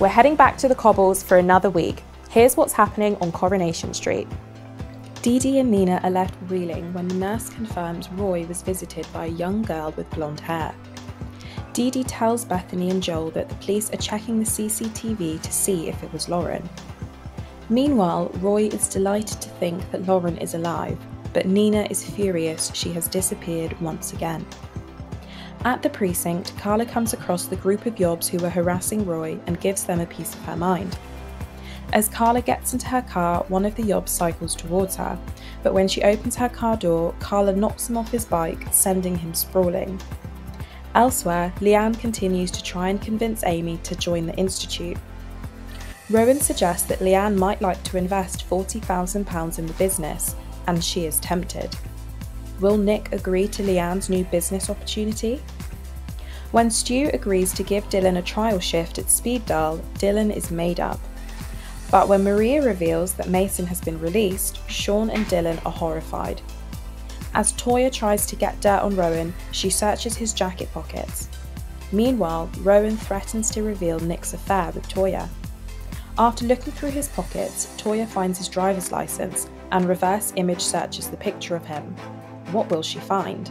We're heading back to the cobbles for another week. Here's what's happening on Coronation Street. Dee-Dee and Nina are left reeling when the nurse confirms Roy was visited by a young girl with blonde hair. Dee-Dee tells Bethany and Joel that the police are checking the CCTV to see if it was Lauren. Meanwhile, Roy is delighted to think that Lauren is alive, but Nina is furious she has disappeared once again. At the precinct, Carla comes across the group of yobs who were harassing Roy and gives them a piece of her mind. As Carla gets into her car, one of the yobs cycles towards her, but when she opens her car door, Carla knocks him off his bike, sending him sprawling. Elsewhere, Leanne continues to try and convince Amy to join the institute. Rowan suggests that Leanne might like to invest £40,000 in the business, and she is tempted. Will Nick agree to Leanne's new business opportunity? When Stu agrees to give Dylan a trial shift at Speed Dial, Dylan is made up. But when Maria reveals that Mason has been released, Sean and Dylan are horrified. As Toya tries to get dirt on Rowan, she searches his jacket pockets. Meanwhile, Rowan threatens to reveal Nick's affair with Toya. After looking through his pockets, Toya finds his driver's license and reverse image searches the picture of him. What will she find?